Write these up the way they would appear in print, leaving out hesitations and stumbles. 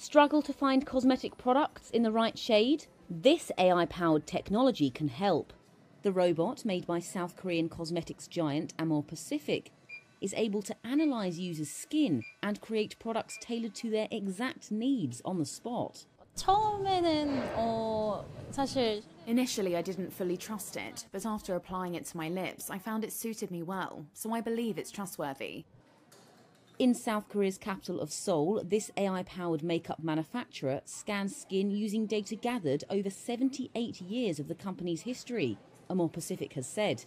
Struggle to find cosmetic products in the right shade? This AI-powered technology can help. The robot, made by South Korean cosmetics giant AmorePacific, is able to analyze users' skin and create products tailored to their exact needs on the spot. Initially, I didn't fully trust it, but after applying it to my lips, I found it suited me well, so I believe it's trustworthy. In South Korea's capital of Seoul, this AI-powered makeup manufacturer scans skin using data gathered over 78 years of the company's history, AmorePacific has said.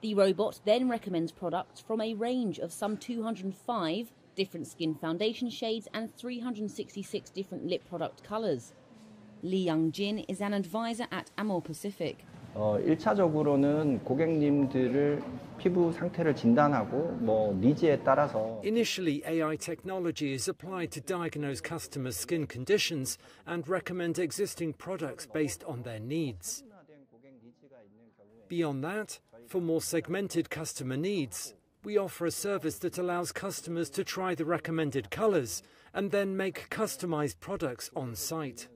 The robot then recommends products from a range of some 205 different skin foundation shades and 366 different lip product colours. Lee Young-jin is an advisor at AmorePacific. Initially, AI technology is applied to diagnose customers' skin conditions and recommend existing products based on their needs. Beyond that, for more segmented customer needs, we offer a service that allows customers to try the recommended colors and then make customized products on site.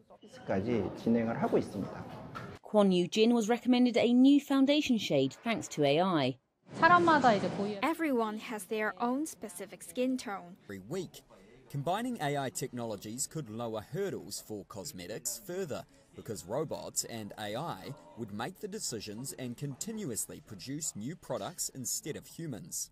Kwon Yujin was recommended a new foundation shade thanks to AI. Everyone has their own specific skin tone. Every week, combining AI technologies could lower hurdles for cosmetics further, because robots and AI would make the decisions and continuously produce new products instead of humans.